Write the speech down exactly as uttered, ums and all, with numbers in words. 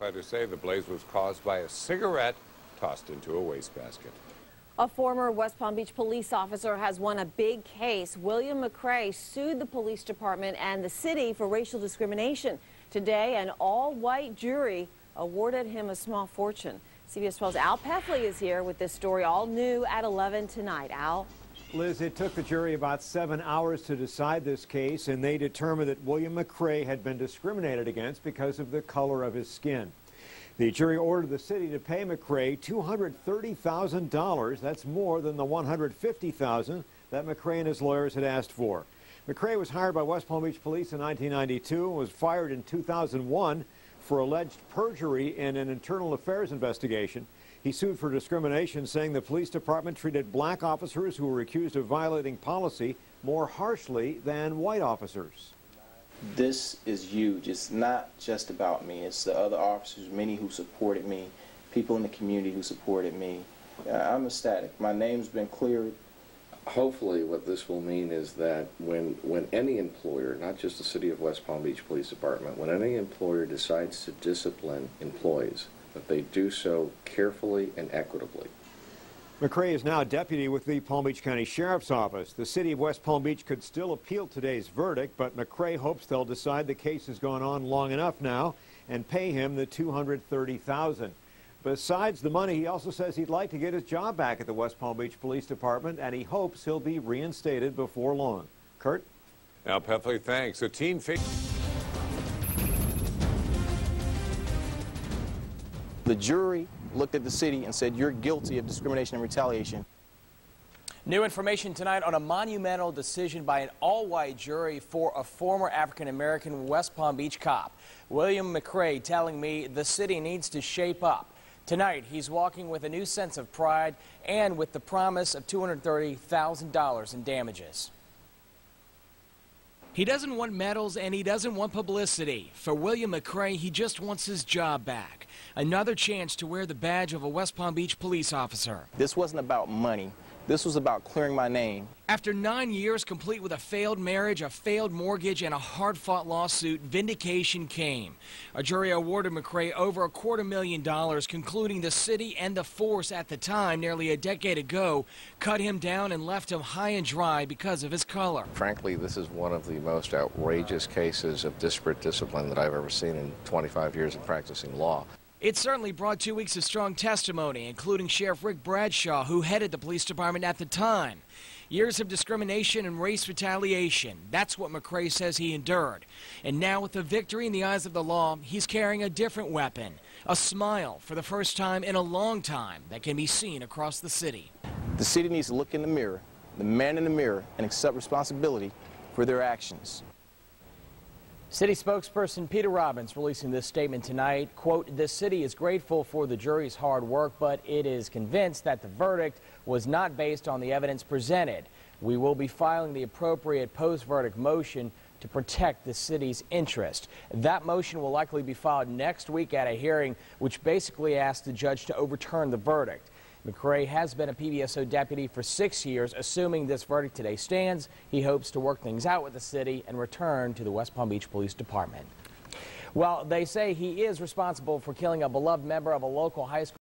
Firefighters say the blaze was caused by a cigarette tossed into a wastebasket. A former West Palm Beach police officer has won a big case. William McCray sued the police department and the city for racial discrimination. Today, an all-white jury awarded him a small fortune. C B S twelve's Al Pefley is here with this story, all new at eleven tonight. Al? Liz, it took the jury about seven hours to decide this case, and they determined that William McCray had been discriminated against because of the color of his skin. The jury ordered the city to pay McCray two hundred thirty thousand dollars. That's more than the one hundred fifty thousand dollars that McCray and his lawyers had asked for. McCray was hired by West Palm Beach Police in nineteen ninety-two and was fired in two thousand one for alleged perjury in an internal affairs investigation. He sued for discrimination, saying the police department treated black officers who were accused of violating policy more harshly than white officers. This is huge. It's not just about me. It's the other officers, many who supported me, people in the community who supported me. I'm ecstatic. My name's been cleared. Hopefully what this will mean is that when, when any employer, not just the City of West Palm Beach Police Department, when any employer decides to discipline employees, that they do so carefully and equitably. McCray is now a deputy with the Palm Beach County Sheriff's Office. The city of West Palm Beach could still appeal today's verdict, but McCray hopes they'll decide the case has gone on long enough now and pay him the two hundred thirty thousand dollars. Besides the money, he also says he'd like to get his job back at the West Palm Beach Police Department, and he hopes he'll be reinstated before long. Kurt? Al Pefley, thanks. A teen The jury looked at the city and said, you're guilty of discrimination and retaliation. New information tonight on a monumental decision by an all-white jury for a former African-American West Palm Beach cop. William McCray telling me the city needs to shape up. Tonight, he's walking with a new sense of pride and with the promise of two hundred thirty thousand dollars in damages. He doesn't want medals and he doesn't want publicity. For William McCray, he just wants his job back. Another chance to wear the badge of a West Palm Beach police officer. This wasn't about money. This was about clearing my name. After nine years complete with a failed marriage, a failed mortgage, and a hard-fought lawsuit, vindication came. A jury awarded McCray over a quarter million dollars, concluding the city and the force at the time, nearly a decade ago, cut him down and left him high and dry because of his color. Frankly, this is one of the most outrageous cases of disparate discipline that I've ever seen in twenty-five years of practicing law. It certainly brought two weeks of strong testimony, including Sheriff Rick Bradshaw, who headed the police department at the time. Years of discrimination and race retaliation, that's what McCray says he endured. And now with the victory in the eyes of the law, he's carrying a different weapon, a smile for the first time in a long time that can be seen across the city. The city needs to look in the mirror, the man in the mirror, and accept responsibility for their actions. City spokesperson Peter Robbins releasing this statement tonight, quote, "The city is grateful for the jury's hard work, but it is convinced that the verdict was not based on the evidence presented. We will be filing the appropriate post-verdict motion to protect the city's interest." That motion will likely be filed next week at a hearing which basically asks the judge to overturn the verdict. McCray has been a P B S O deputy for six years. Assuming this verdict today stands, he hopes to work things out with the city and return to the West Palm Beach Police Department. Well, they say he is responsible for killing a beloved member of a local high school.